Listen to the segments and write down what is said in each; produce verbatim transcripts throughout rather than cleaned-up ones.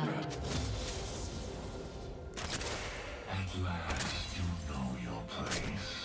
blood. At last, you know your place.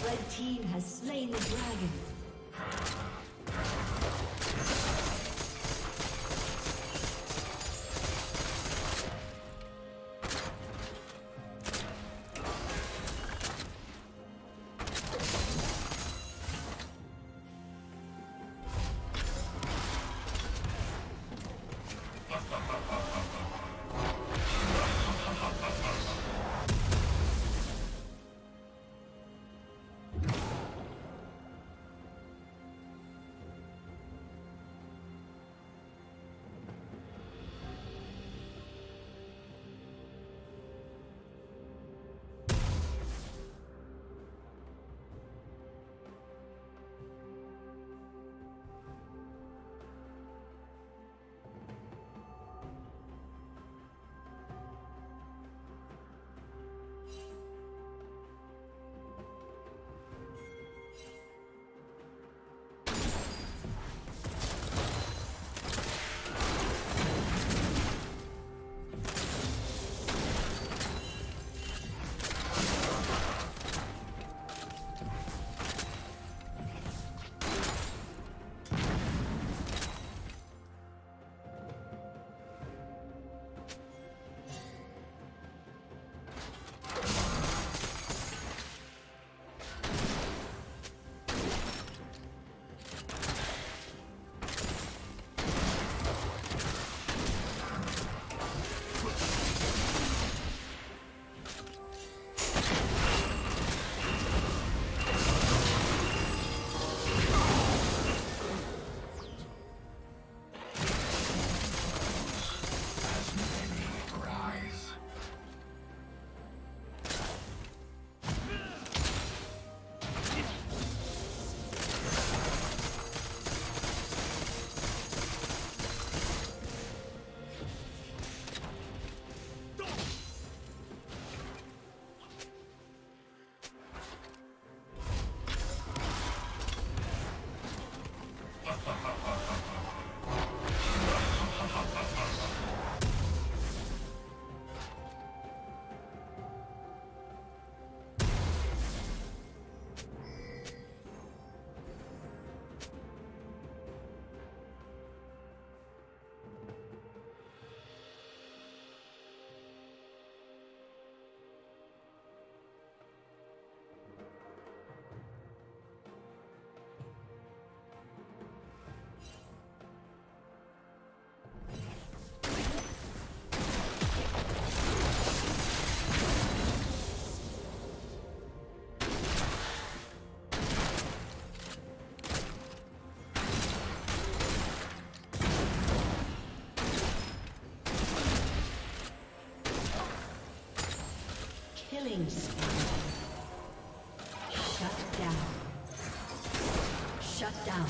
The team has slain the dragon. Shut down.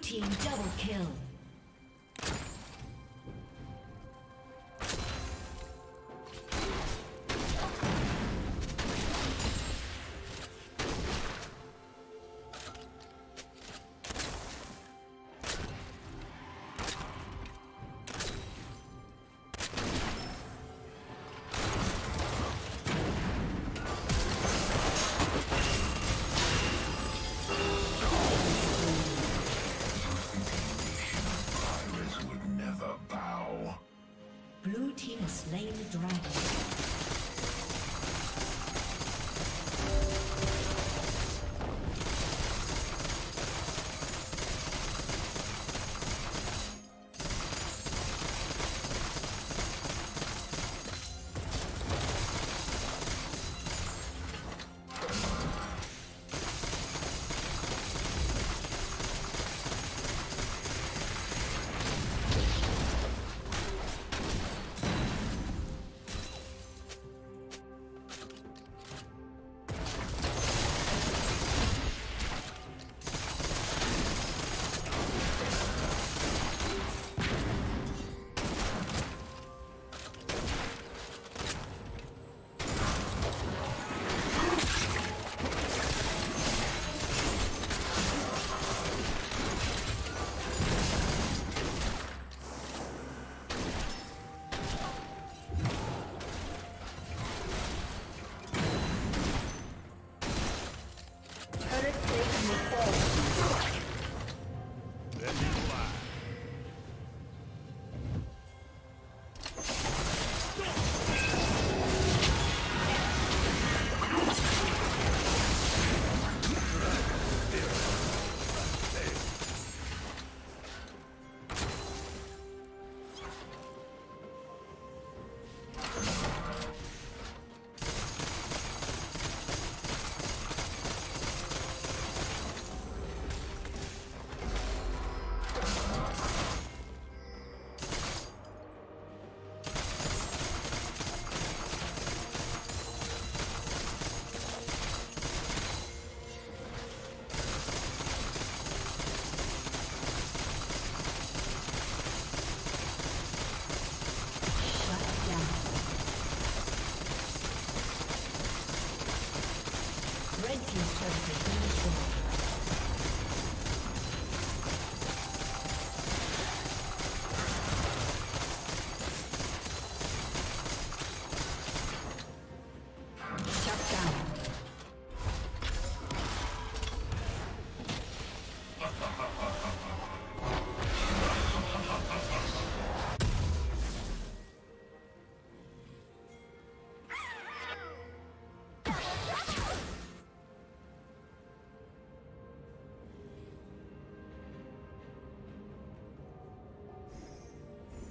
Team double kill.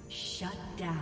Shut down.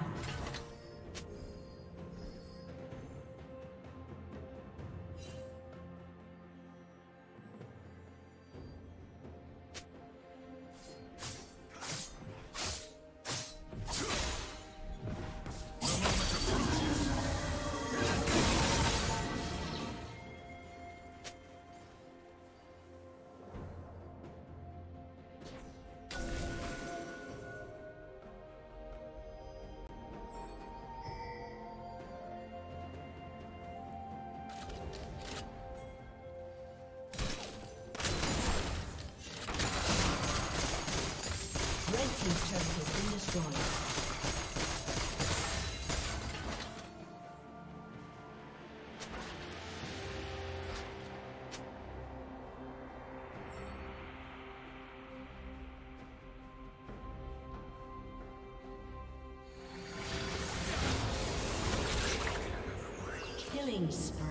Killing spree.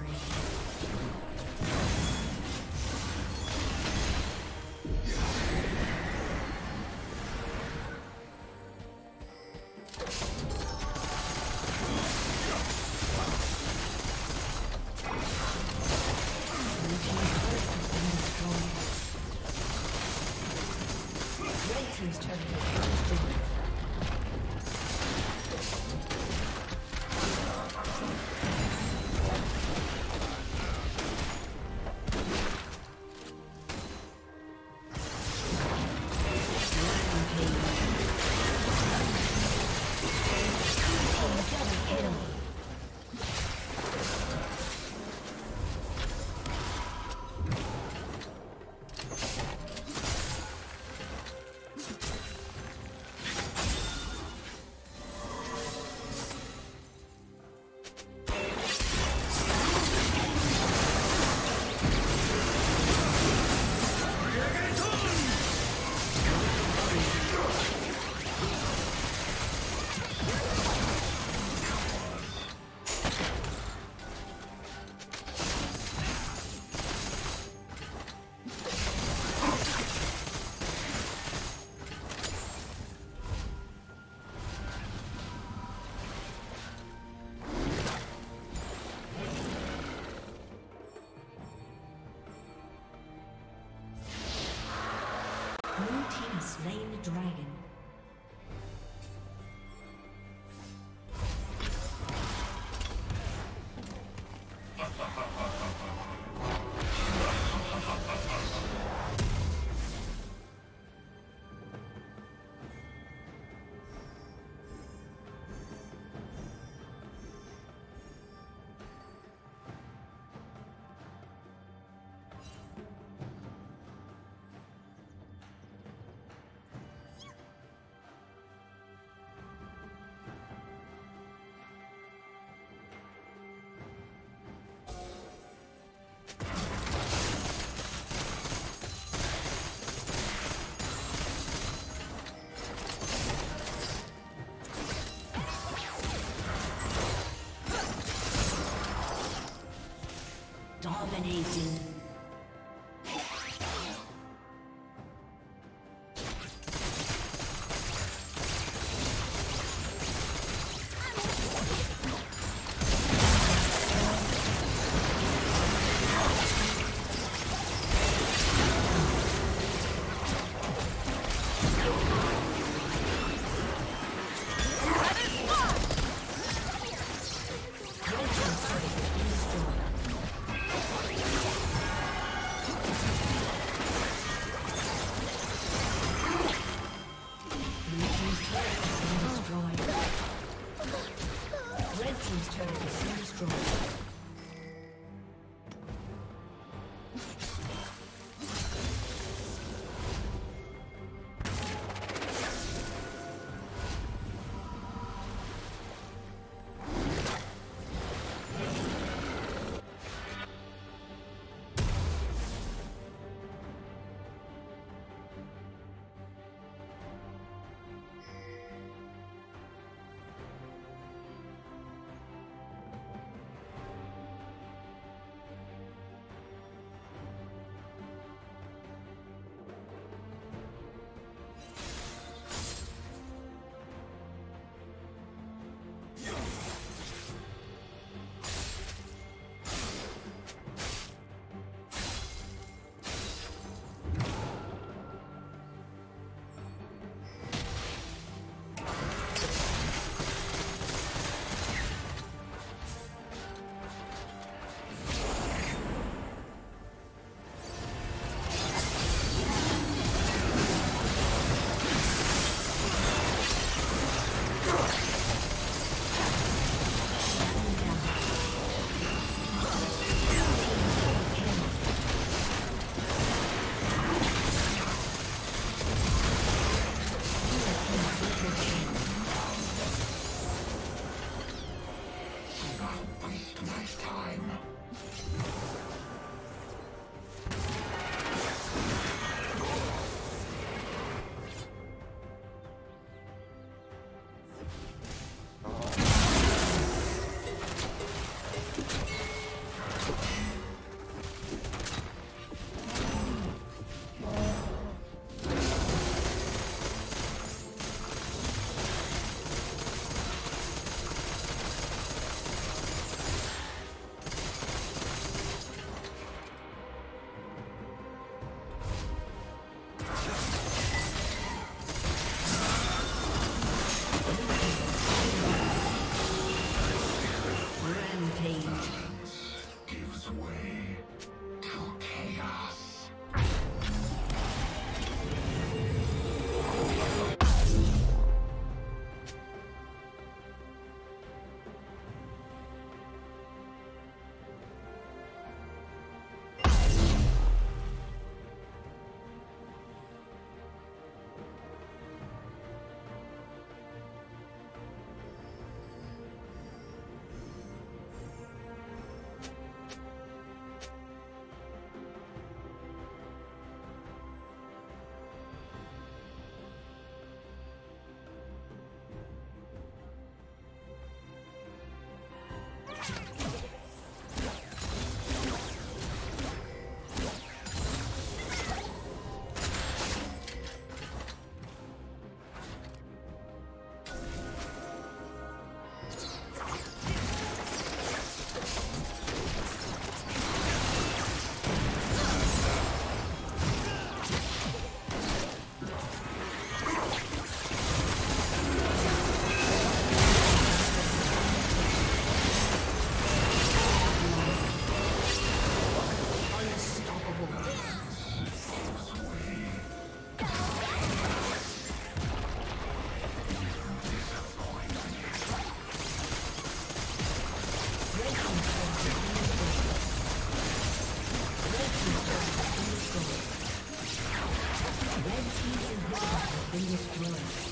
Slain the dragon. Dominating. You Red team's inhibitor has been destroyed.